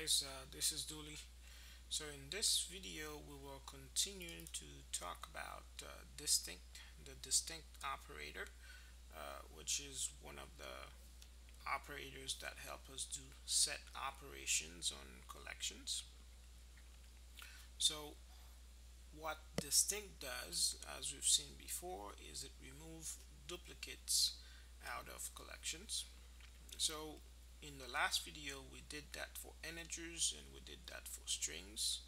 guys, this is Dooley. So in this video we will continue to talk about the distinct operator, which is one of the operators that help us do set operations on collections. So what distinct does, as we've seen before, is it removes duplicates out of collections. So in the last video we did that for integers and we did that for strings,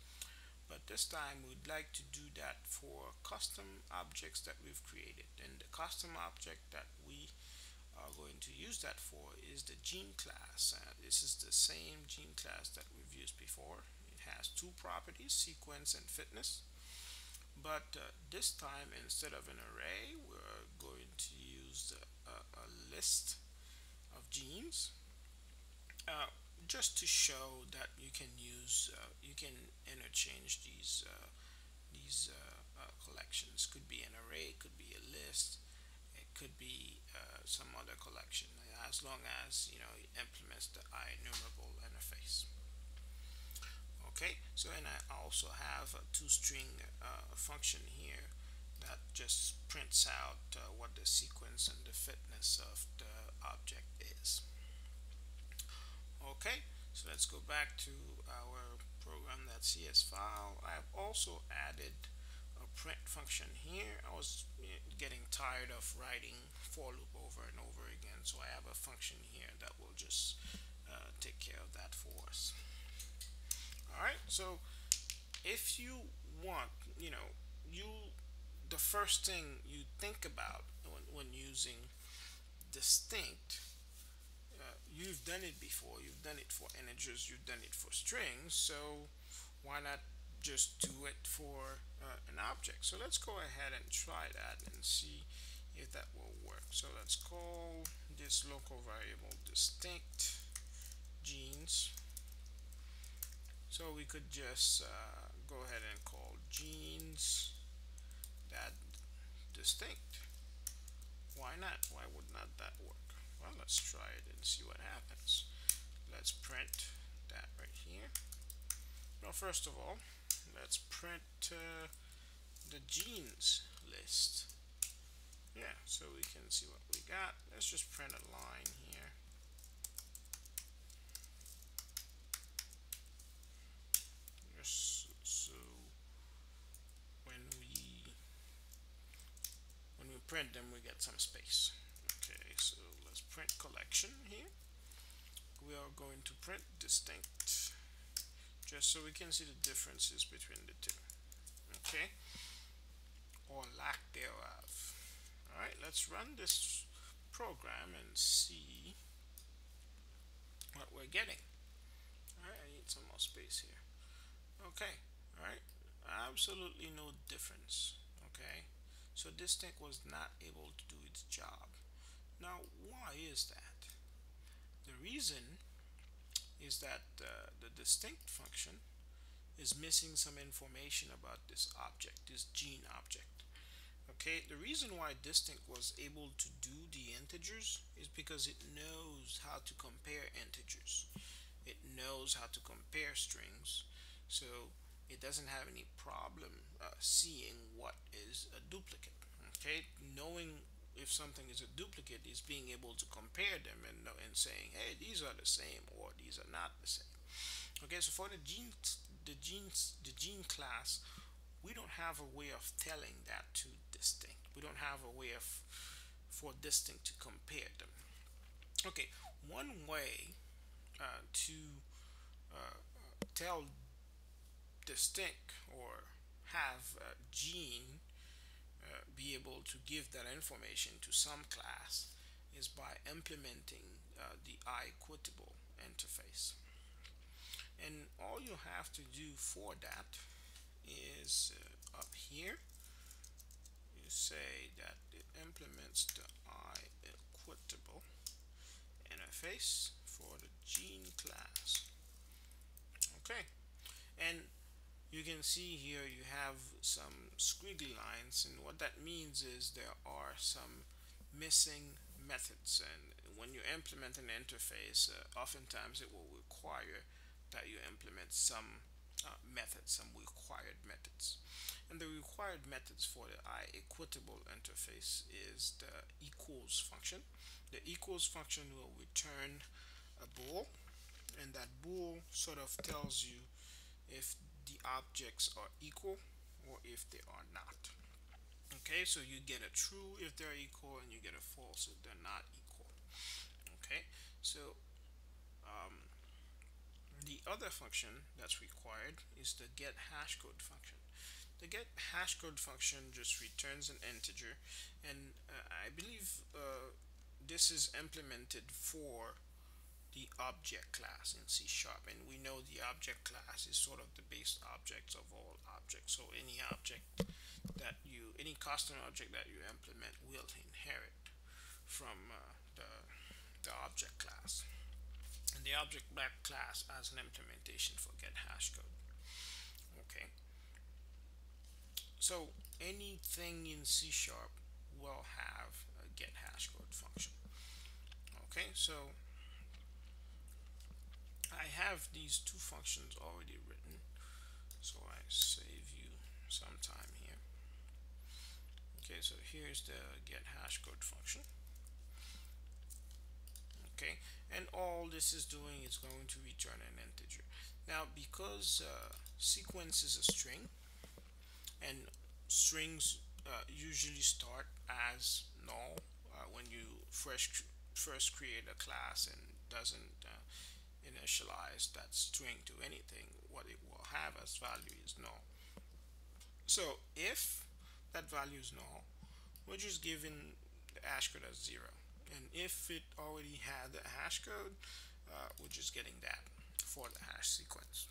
but this time we'd like to do that for custom objects that we've created, and the custom object that we are going to use that for is the gene class. This is the same gene class that we've used before. It has two properties, sequence and fitness, but this time instead of an array we're going to use a list of genes, just to show that you can use interchange these collections. Could be an array, could be a list, it could be some other collection, as long as you know it implements the IEnumerable interface. Okay, so and I also have a toString function here that just prints out what the sequence and the fitness of the object is. Okay, so let's go back to our program.cs file. I've also added a print function here. I was getting tired of writing for loop over and over again, so I have a function here that will just take care of that for us. Alright, so if you want, you know, the first thing you think about when using distinct, you've done it before, you've done it for integers, you've done it for strings, so why not just do it for an object? So let's go ahead and try that and see if that will work. So let's call this local variable distinct genes. So we could just go ahead and call genes that distinct. Why not? Why would not that work? Well, let's try it and see what happens. Let's print that right here. Now, first of all, let's print the genes list. Yeah, so we can see what we got. Let's just print a line here. Print them, we get some space. Okay, so let's print collection here. We are going to print distinct just so we can see the differences between the two. Okay, or lack thereof. Alright, let's run this program and see what we're getting. Alright, I need some more space here. Okay, alright, absolutely no difference. Okay. So distinct was not able to do its job. Now, why is that? The reason is that the distinct function is missing some information about this object, this gene object. Okay, the reason why distinct was able to do the integers is because it knows how to compare integers. It knows how to compare strings. So it doesn't have any problem seeing what is a duplicate. Okay, knowing if something is a duplicate is being able to compare them and saying, hey, these are the same or these are not the same. Okay, so for the gene class, we don't have a way of telling that to distinct. We don't have a way for distinct to compare them. Okay, one way to tell distinct or have a gene be able to give that information to some class is by implementing the IEquatable interface. And all you have to do for that is up here you say that it implements the IEquatable interface for the gene class. Okay, and you can see here you have some squiggly lines, and what that means is there are some missing methods, and when you implement an interface, oftentimes it will require after you implement some methods, some required methods. And the required methods for the IEquatable interface is the equals function. The equals function will return a bool, and that bool sort of tells you if the objects are equal or if they are not. Okay, so you get a true if they're equal and you get a false if they're not equal. Okay, so the other function that's required is the GetHashCode function. The GetHashCode function just returns an integer, and I believe this is implemented for the object class in C#, and we know the object class is sort of the base object of all objects. So any object that you, any custom object that you implement will inherit from the object class. And the object class as an implementation for GetHashCode. Okay. So anything in C# will have a GetHashCode function. Okay, so I have these two functions already written, so I save you some time here. Okay, so here's the GetHashCode function. Okay, and all this is doing is going to return an integer. Now, because sequence is a string, and strings usually start as null when you first create a class and doesn't initialize that string to anything, what it will have as value is null. So if that value is null, we're just giving the hash code as 0. And if it already had the hash code, we're just getting that for the hash sequence.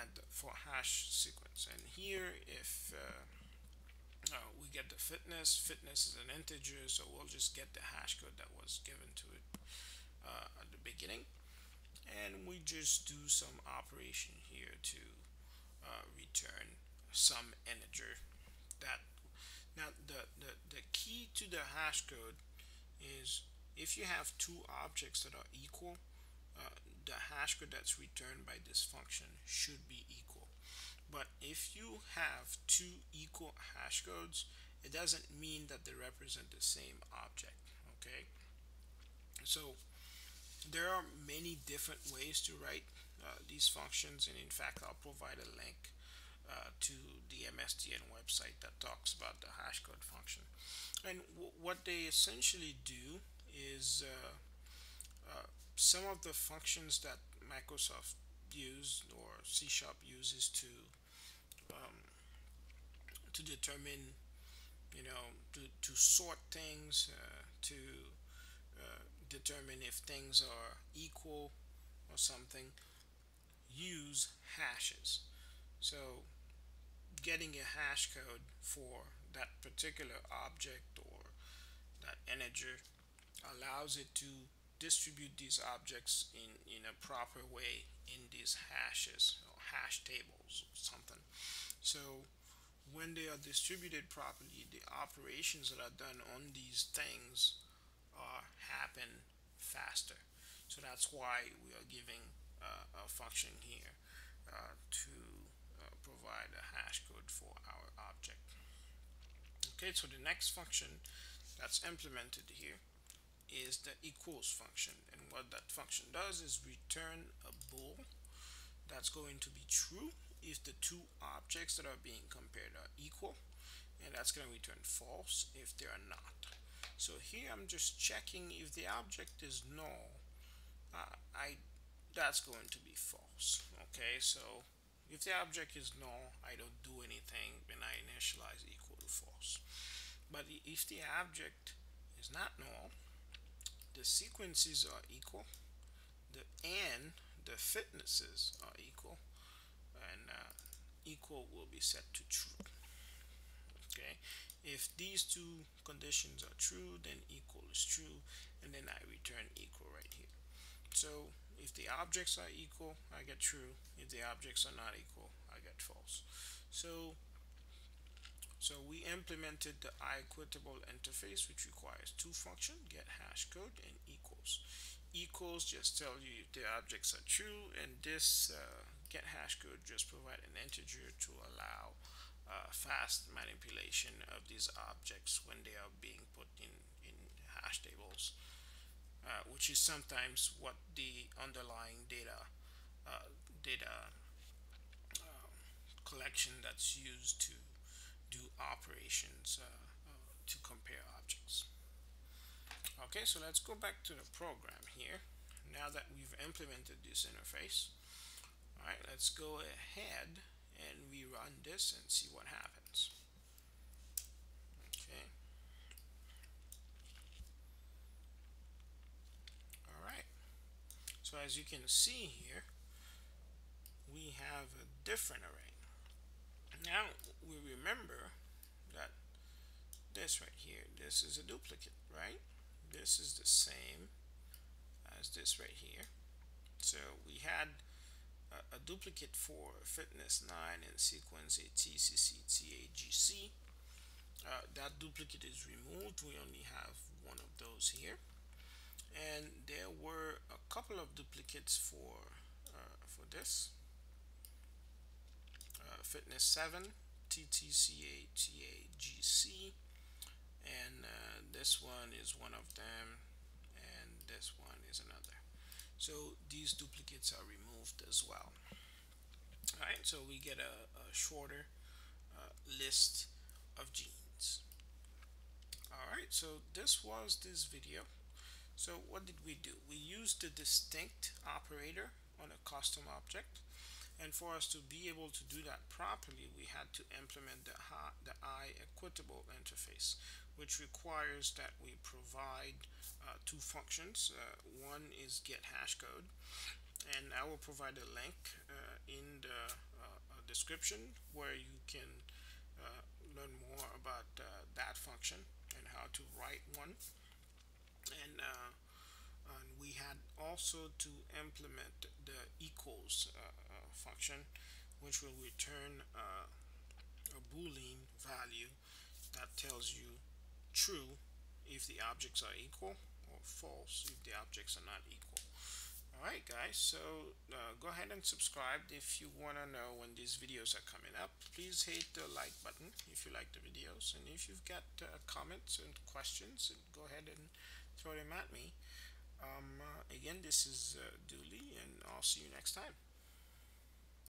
And for hash sequence. And here, if we get the fitness is an integer, so we'll just get the hash code that was given to it at the beginning. And we just do some operation here to return some integer. That now the key to the hash code is if you have two objects that are equal, the hash code that's returned by this function should be equal. But if you have two equal hash codes, it doesn't mean that they represent the same object. Okay, so there are many different ways to write these functions, and in fact I'll provide a link to the MSDN website that talks about the hashcode function. And what they essentially do is some of the functions that Microsoft used or C# uses to determine, you know, to sort things, to determine if things are equal or something, use hashes. So getting a hash code for that particular object or that integer allows it to distribute these objects in a proper way in these hashes or hash tables or something. So when they are distributed properly, the operations that are done on these things happen faster. So that's why we are giving a function here to provide a hash code for our object. Okay, so the next function that's implemented here is the equals function, and what that function does is return a bool that's going to be true if the two objects that are being compared are equal, and that's going to return false if they are not. So here I'm just checking if the object is null, that's going to be false. Okay, so if the object is null, I don't do anything when I initialize equal to false. But if the object is not null, the sequences are equal, and the fitnesses are equal, and equal will be set to true. Okay, if these two conditions are true, then equal is true, and then I return equal right here. So if the objects are equal, I get true. If the objects are not equal, I get false. So we implemented the IEquatable interface, which requires two functions, GetHashCode and equals. equals just tell you the objects are true, and this get hash code just provide an integer to allow fast manipulation of these objects when they are being put in hash tables, which is sometimes what the underlying data collection that's used to do operations to compare objects. Okay, so let's go back to the program here now that we've implemented this interface. Alright, let's go ahead and we run this and see what happens. Okay. Alright, so as you can see here, we have a different array. Now we remember that this right here, this is a duplicate, right? This is the same as this right here. So we had a duplicate for fitness 9 and sequence ATCCTAGC. That duplicate is removed. We only have one of those here. And there were a couple of duplicates for this. Fitness 7, TTCATAGC. And this one is one of them, and this one is another. So these duplicates are removed as well. All right, so we get a shorter list of genes. All right, so this was this video. So what did we do? We used the distinct operator on a custom object, and for us to be able to do that properly, we had to implement the IEquatable interface, which requires that we provide two functions. One is GetHashCode, and I will provide a link in the description where you can learn more about that function and how to write one. And we had also to implement the equals function, which will return a boolean value that tells you true if the objects are equal or false if the objects are not equal. Alright guys, so go ahead and subscribe if you want to know when these videos are coming up. Please hit the like button if you like the videos, and if you've got comments and questions, go ahead and throw them at me. Again, this is Dooley, and I'll see you next time.